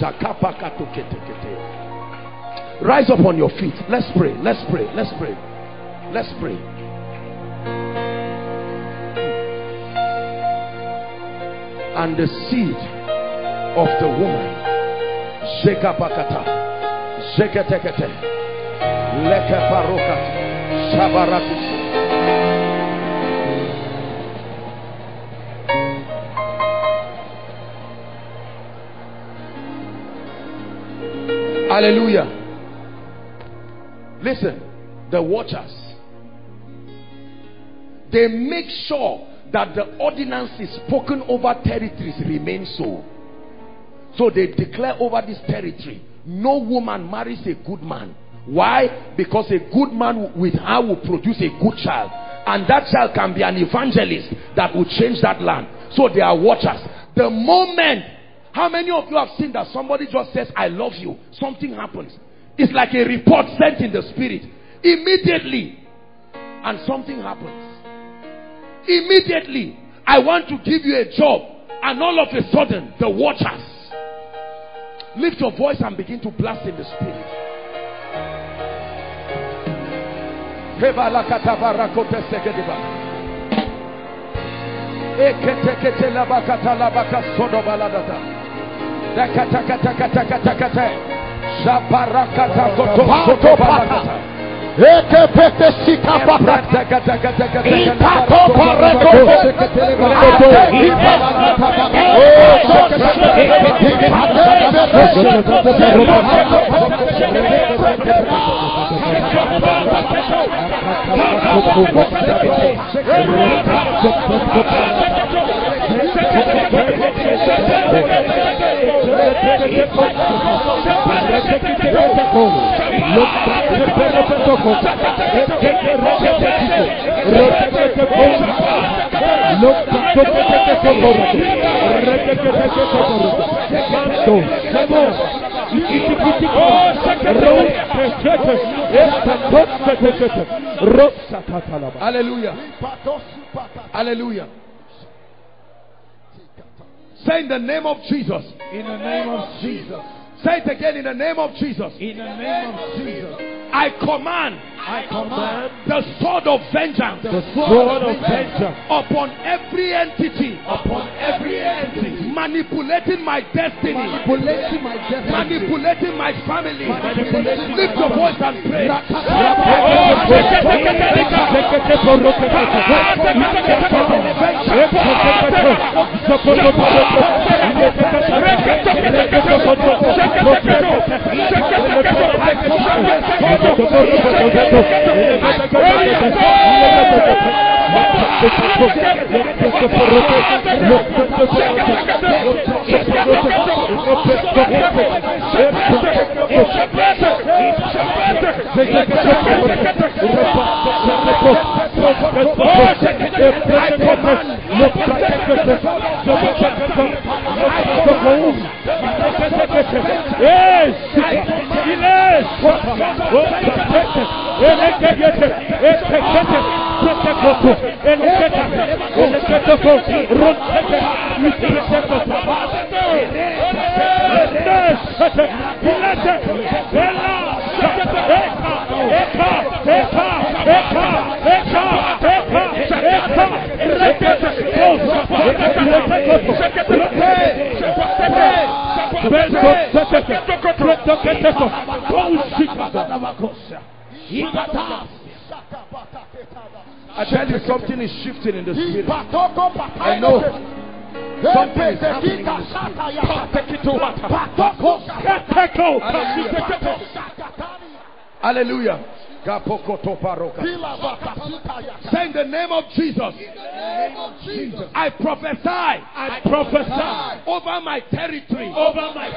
Rise up on your feet. Let's pray. Let's pray. Let's pray. Let's pray. And the seed of the woman, Zekapakata, Zekatekete, Lekaparokat, Shabarakus. Hallelujah. Listen, the watchers, they make sure that the ordinances spoken over territories remain so. So they declare over this territory, no woman marries a good man. Why? Because a good man with her will produce a good child. And that child can be an evangelist that will change that land. So they are watchers. The moment... How many of you have seen that somebody just says, I love you? Something happens. It's like a report sent in the spirit. Immediately. And something happens. Immediately. I want to give you a job. And all of a sudden, the watchers. Lift your voice and begin to blast in the spirit. Hallelujah. Hallelujah. Say in the name of Jesus. In the name of Jesus. Say it again, in the name of Jesus. In the name of Jesus. I command the sword of vengeance. The sword of vengeance upon every entity. Upon every entity. Manipulating my destiny. Manipulating my destiny. Manipulating my family. Lift your voice and pray. I tell you, something is shifting in the spirit. I know something is happening in the spirit. Hallelujah. Say in the name of Jesus. I prophesy over my territory, over my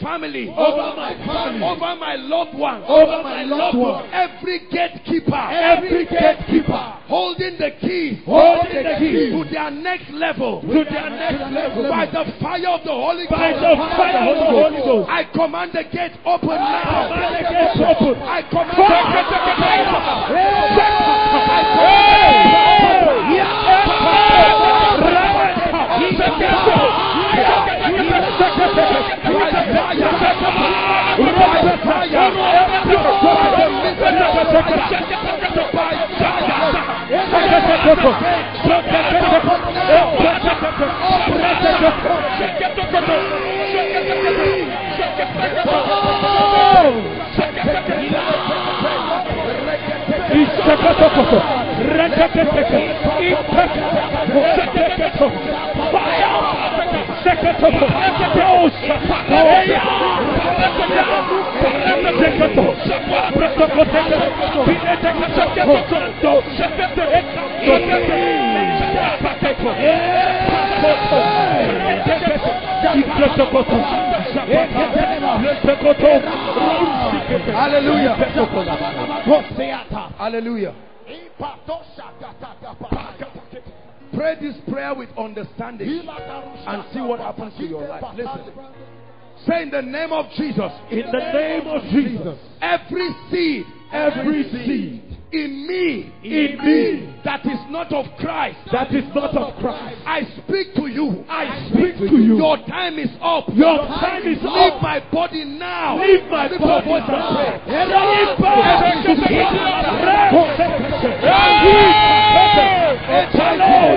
family, over my loved ones, every gatekeeper, holding the key, to their next level, by the fire of the Holy Ghost. I command the gate open now. I command the gate open. Hallelujah. Hallelujah. Pray this prayer with understanding and see what happens to your life. Listen. Say in the name of Jesus. In the name of Jesus. Every seed. In me that is not of Christ, I speak to you. I speak to you. Your time is up. Your time is up. Leave my body now. Hallelujah.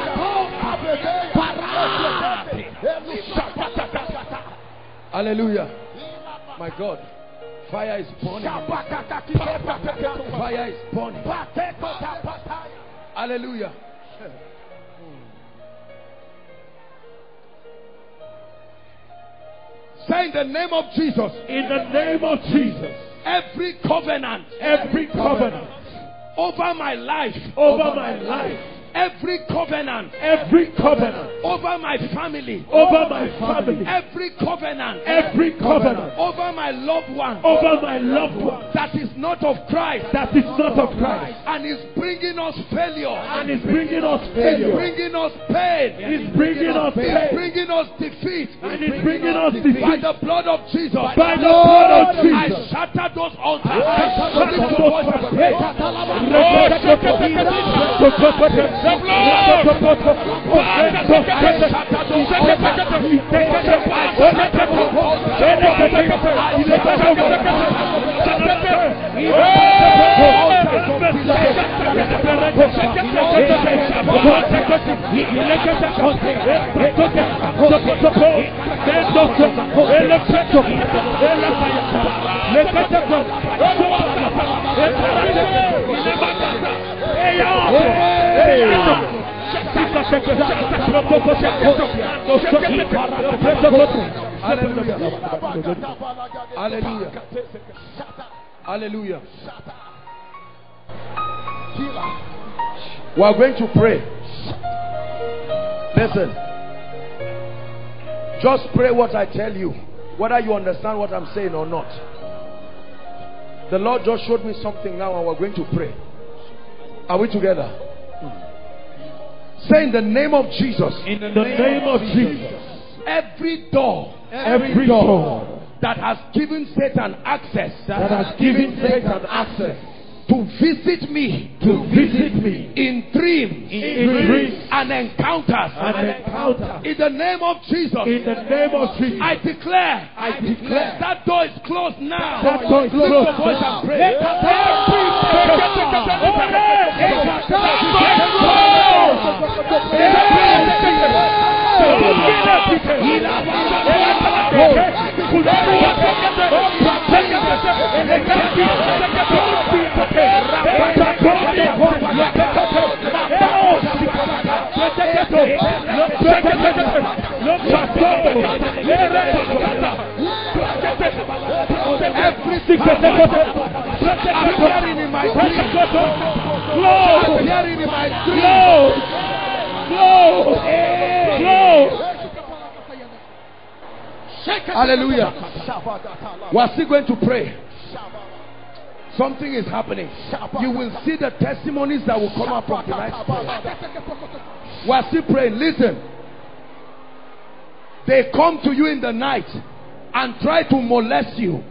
My God. Fire is burning. Fire is burning. Hallelujah. Say in the name of Jesus. In the name of Jesus. Every covenant over my life. Every covenant over my family, every covenant over my loved one that is not of Christ and is bringing us failure, is bringing us pain, is bringing us defeat by the blood of Jesus. I shatter those altars. Hallelujah. We are going to pray. Listen. Just pray what I tell you, whether you understand what I'm saying or not. The Lord just showed me something now, and we're going to pray. Are we together? Say in the name of Jesus. In the name of Jesus. Every door that has given Satan access. To visit me. In dreams. And encounters. In the name of Jesus. I declare. That door is closed now. Hallelujah. We are still going to pray. Something is happening. You will see the testimonies that will come up from tonight's prayer. We are still praying. Listen. They come to you in the night and try to molest you.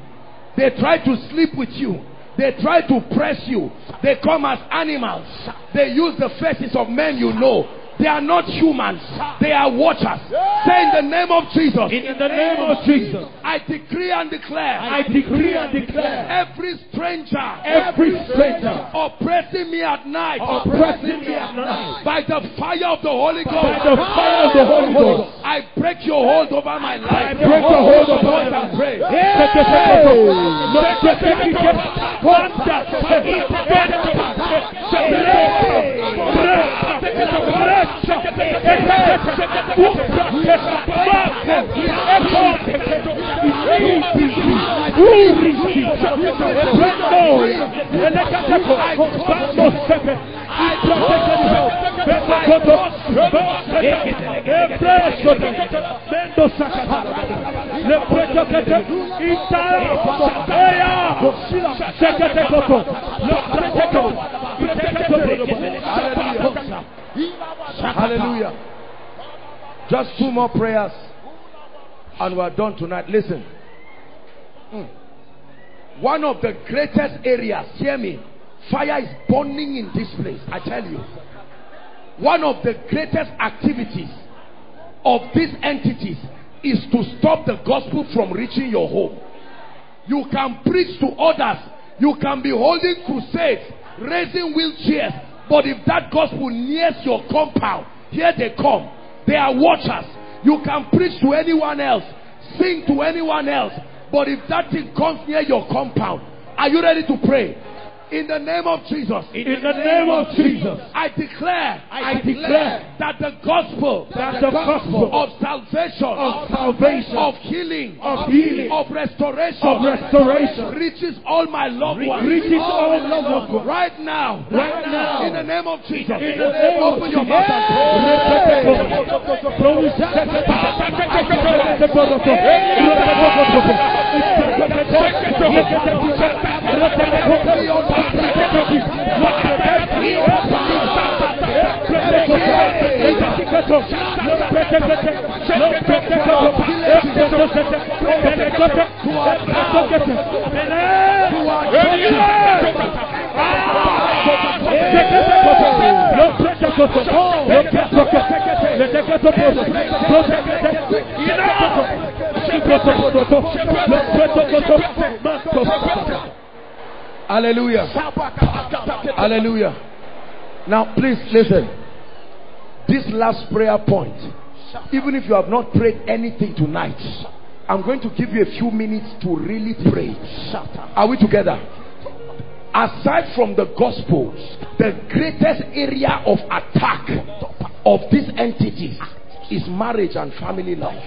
They try to sleep with you. They try to press you. They come as animals. They use the faces of men you know. They are not humans. They are watchers. Say in the name of Jesus. In the name of Jesus. I decree and declare. I decree and declare. Every stranger oppressing me at night. Oppressing me at night. By the fire of the Holy Ghost. By the fire of the Holy Ghost. I break your hold over my life. I break your hold over my praise. Hallelujah. Just two more prayers and we are done tonight. Listen. One of the greatest areas, hear me, fire is burning in this place. I tell you, one of the greatest activities of these entities is to stop the gospel from reaching your home. You can preach to others, you can be holding crusades, raising wheelchairs, but if that gospel nears your compound, here they come. They are watchers. You can preach to anyone else, sing to anyone else, but if that thing comes near your compound, are you ready to pray? In the name of Jesus. In the name of Jesus. I declare that the gospel of salvation, of healing, of restoration reaches all my loved ones. Right now. In the name of Jesus. Open your mouth and pray. Hallelujah. Hallelujah. Now please listen. This last prayer point, even if you have not prayed anything tonight, I'm going to give you a few minutes to really pray. Are we together? Aside from the gospel, the greatest area of attack of these entities is marriage and family life.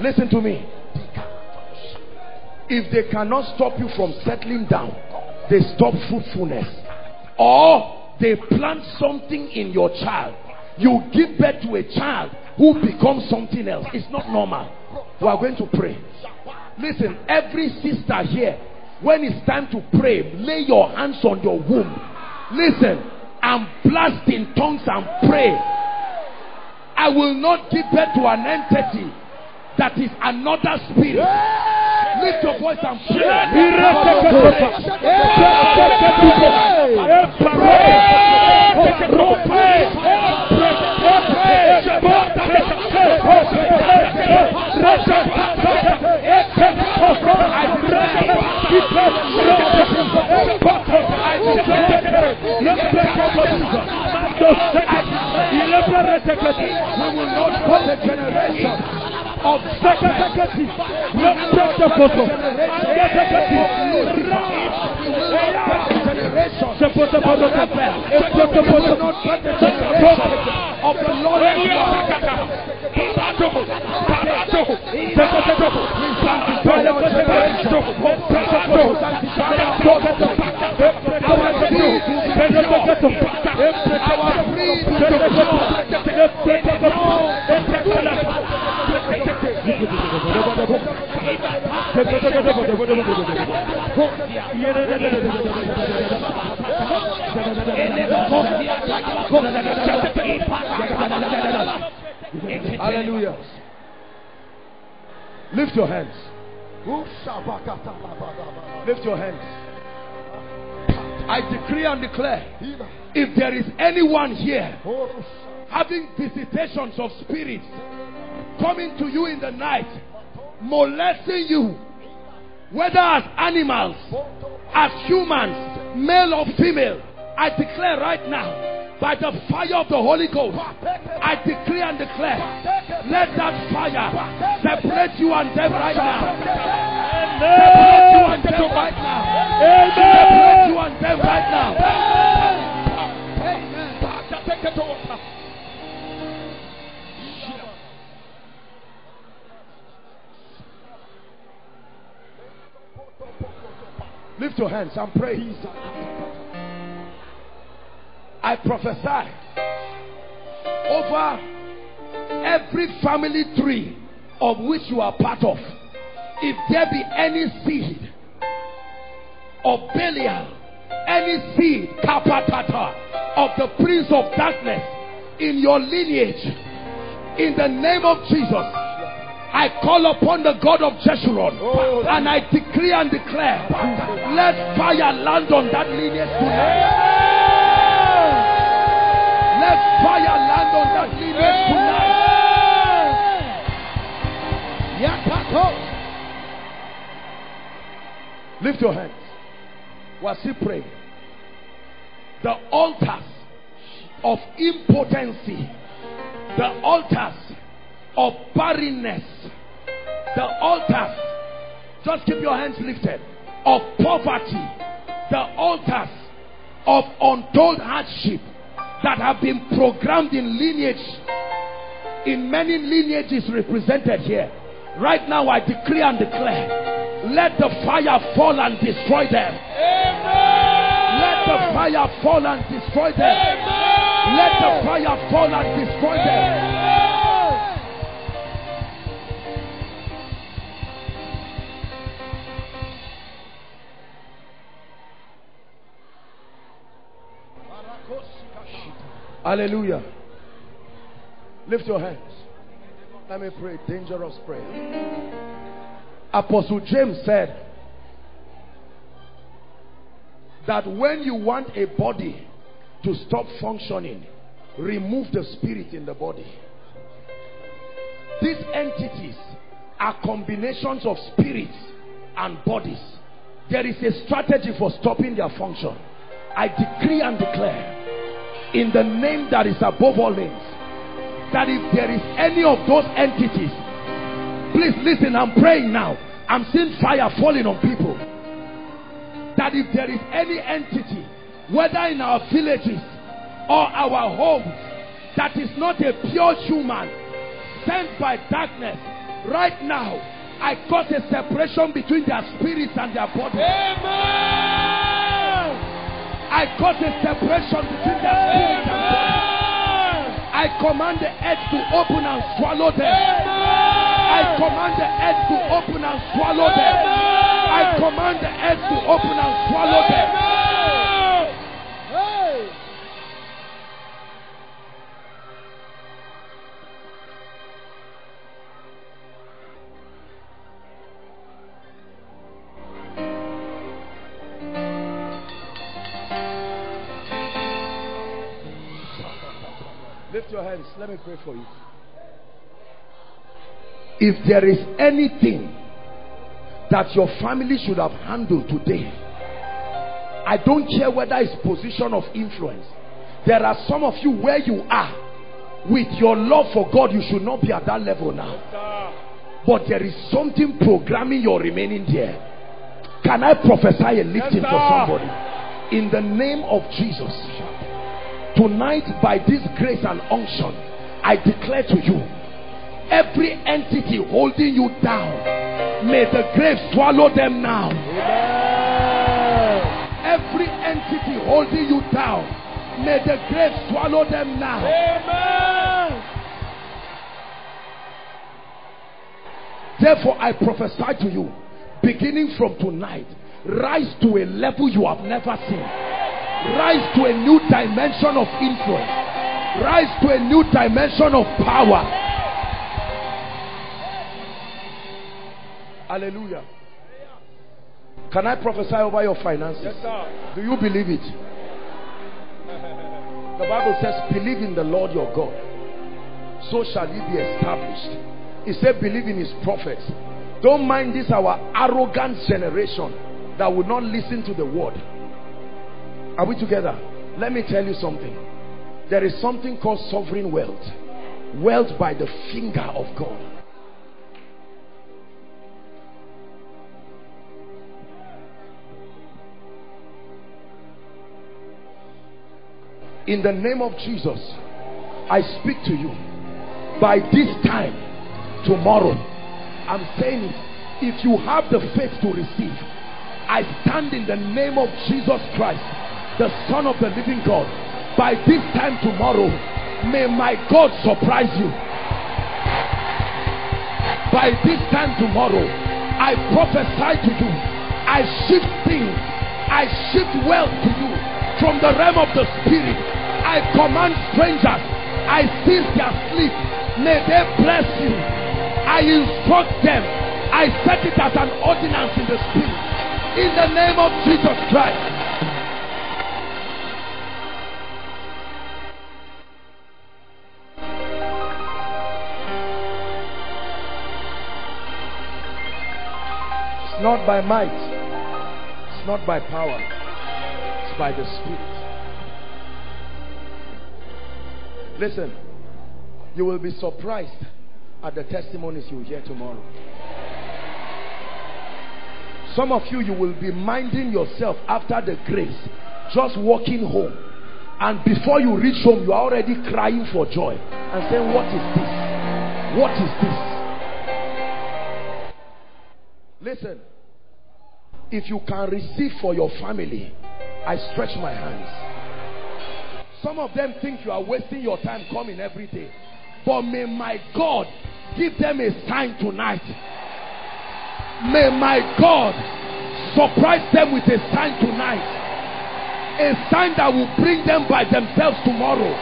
Listen to me. If they cannot stop you from settling down, they stop fruitfulness. Or they plant something in your child. You give birth to a child who becomes something else. It's not normal. We are going to pray. Listen, every sister here, when it's time to pray, lay your hands on your womb. Listen, and blast in tongues and pray. I will not give birth to an entity that is another spirit. Lift your voice and pray. Of the Lord. Hallelujah. Lift your hands. Lift your hands. I decree and declare, if there is anyone here having visitations of spirits coming to you in the night, molesting you, whether as animals, as humans, male or female, I declare right now, by the fire of the Holy Ghost, I decree and declare, let that fire separate you and them right now. Separate you and them right now. Amen. Separate you and them right now. Lift your hands and praise. I prophesy over every family tree of which you are part of. If there be any seed of Belial, any seed Kapatata of the prince of darkness in your lineage, in the name of Jesus, I call upon the God of Jeshurun and I decree and declare, let fire land on that lineage tonight. Let fire land on that lineage tonight. Lift your hands. Was he praying? The altars of impotency, the altars of barrenness, the altars, just keep your hands lifted, of poverty, the altars of untold hardship that have been programmed in lineage, in many lineages represented here. Right now I decree and declare, let the fire fall and destroy them. Amen. Let the fire fall and destroy them. Amen. Let the fire fall and destroy them. Amen. Hallelujah. Lift your hands. Let me pray a dangerous prayer. Apostle James said that when you want a body to stop functioning, remove the spirit in the body. These entities are combinations of spirits and bodies. There is a strategy for stopping their function. I decree and declare in the name that is above all names, that if there is any of those entities, please listen, I'm praying now. I'm seeing fire falling on people. That if there is any entity, whether in our villages or our homes, that is not a pure human, sent by darkness, right now, I cause a separation between their spirits and their bodies. Amen. I cause a separation between their spirits and bodies. I command the earth to open and swallow them. Amen. I command the earth to open and swallow them. I command the earth to open and swallow them. Lift your hands. Let me pray for you. If there is anything that your family should have handled today, I don't care whether it's position of influence. There are some of you where you are, with your love for God, you should not be at that level now. But there is something programming your remaining there. Can I prophesy a lifting for somebody? In the name of Jesus, tonight by this grace and unction, I declare to you, every entity holding you down, may the grave swallow them now. Amen. Every entity holding you down, may the grave swallow them now. Amen. Therefore I prophesy to you, beginning from tonight, rise to a level you have never seen, rise to a new dimension of influence, rise to a new dimension of power. Hallelujah. Can I prophesy over your finances? Yes, sir. Do you believe it? The Bible says, believe in the Lord your God, so shall he be established. He said, believe in his prophets. Don't mind this our arrogant generation that will not listen to the word. Are we together? Let me tell you something. There is something called sovereign wealth. Wealth by the finger of God. In the name of Jesus, I speak to you. By this time tomorrow, I'm saying it, if you have the faith to receive, I stand in the name of Jesus Christ, the Son of the living God. By this time tomorrow, may my God surprise you. By this time tomorrow, I prophesy to you. I shift things. I shift wealth to you from the realm of the spirit. I command strangers. I seize their sleep. May they bless you. I instruct them. I set it as an ordinance in the spirit. In the name of Jesus Christ. It's not by might. It's not by power. It's by the spirit. Listen, you will be surprised at the testimonies you hear tomorrow. Some of you will be minding yourself after the grace, just walking home, and before you reach home you are already crying for joy and saying, what is this? What is this? Listen, if you can receive for your family, I stretch my hands. Some of them think you are wasting your time coming every day, but may my God give them a sign tonight. May my God surprise them with a sign tonight. A sign that will bring them by themselves tomorrow.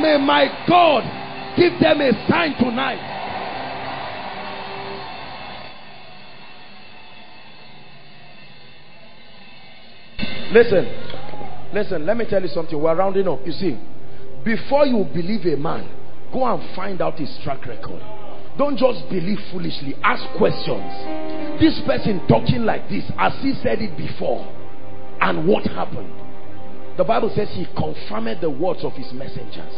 May my God give them a sign tonight. Listen, let me tell you something. We're rounding up. You see, before you believe a man, go and find out his track record. Don't just believe foolishly. Ask questions. This person talking like this, as he said it before, and what happened? The Bible says he confirmed the words of his messengers.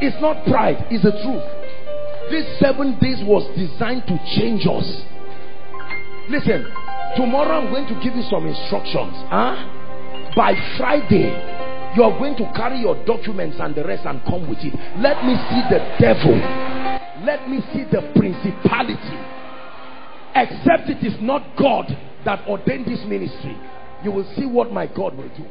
It's not pride, it's the truth. This 7 days was designed to change us. Listen, tomorrow I'm going to give you some instructions. By Friday, you are going to carry your documents and the rest and come with it. Let me see the devil. Let me see the principality. Except it is not God that ordained this ministry. You will see what my God will do.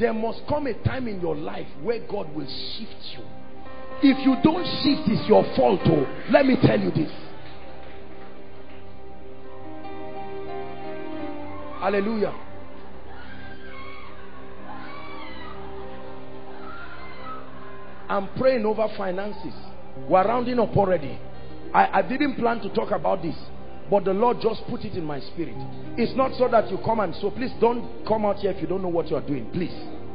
There must come a time in your life where God will shift you. If you don't shift, it's your fault. Oh, let me tell you this. Hallelujah. I'm praying over finances. We're rounding up already. I didn't plan to talk about this, but the Lord just put it in my spirit. It's not so that you come and so please don't come out here if you don't know what you are doing. Please.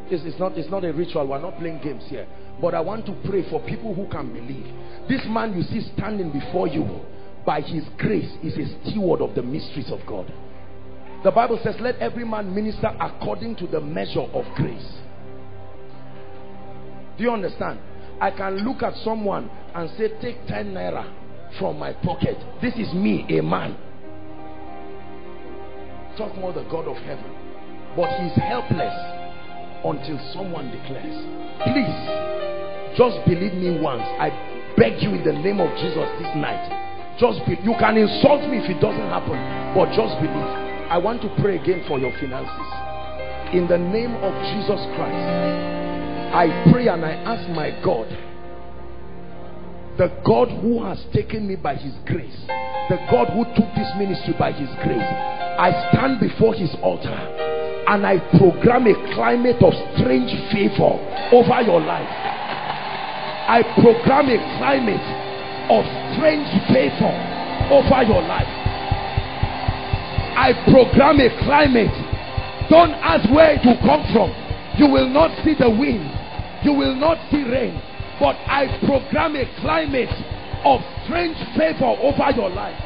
It's not a ritual. We're not playing games here. But I want to pray for people who can believe. This man you see standing before you, by his grace, is a steward of the mysteries of God. The Bible says, let every man minister according to the measure of grace. Do you understand? I can look at someone and say, take 10 naira from my pocket. This is me, a man. Talk more the God of heaven. But he's helpless until someone declares. Please, just believe me once. I beg you in the name of Jesus this night. Just believe. You can insult me if it doesn't happen, but just believe. I want to pray again for your finances. In the name of Jesus Christ, I pray and I ask my God The God who has taken me by his grace, the God who took this ministry by his grace, I stand before his altar and I program a climate of strange favor over your life. I program a climate of strange favor over your life. I program a climate. Don't ask where it will come from. You will not see the wind, you will not see rain, but I program a climate of strange favor over your life.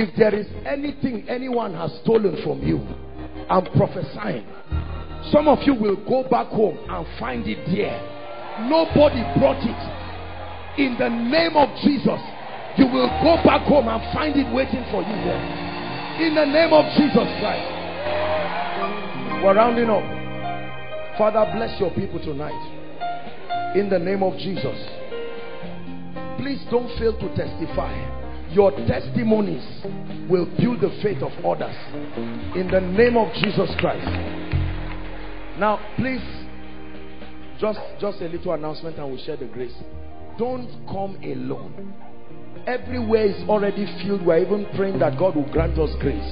If there is anything anyone has stolen from you, I'm prophesying. Some of you will go back home and find it there. Nobody brought it. In the name of Jesus, you will go back home and find it waiting for you there. In the name of Jesus Christ. We're rounding up. Father, bless your people tonight. In the name of Jesus. Please don't fail to testify. Your testimonies will build the faith of others. In the name of Jesus Christ. Now, please, just a little announcement and we'll share the grace. Don't come alone. Everywhere is already filled. We're even praying that God will grant us grace.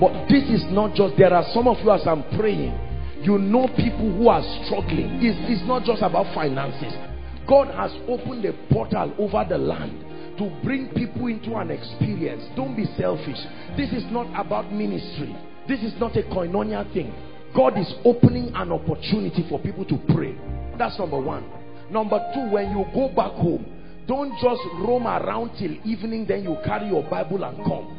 But this is not just, there are some of you as I'm praying, you know people who are struggling. It's not just about finances. God has opened a portal over the land to bring people into an experience. Don't be selfish. This is not about ministry. This is not a koinonia thing. God is opening an opportunity for people to pray. That's number one. Number two, when you go back home, don't just roam around till evening, then you carry your Bible and come.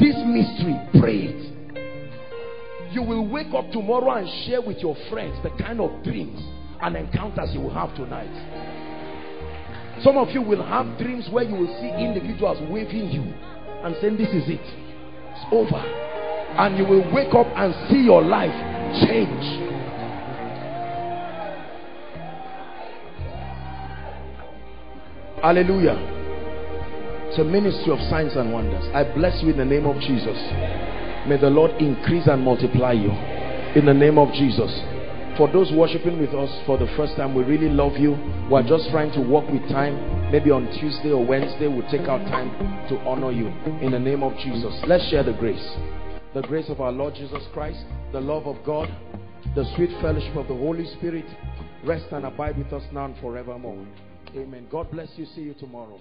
This mystery, pray it. You will wake up tomorrow and share with your friends the kind of dreams and encounters you will have tonight. Some of you will have dreams where you will see individuals waving you and saying, this is it, it's over. And you will wake up and see your life change. Hallelujah. It's a ministry of signs and wonders. I bless you in the name of Jesus. May the Lord increase and multiply you in the name of Jesus. For those worshiping with us for the first time, we really love you. We're just trying to work with time. Maybe on Tuesday or Wednesday, we'll take our time to honor you. In the name of Jesus, let's share the grace. The grace of our Lord Jesus Christ, the love of God, the sweet fellowship of the Holy Spirit, rest and abide with us now and forevermore. Amen. God bless you. See you tomorrow.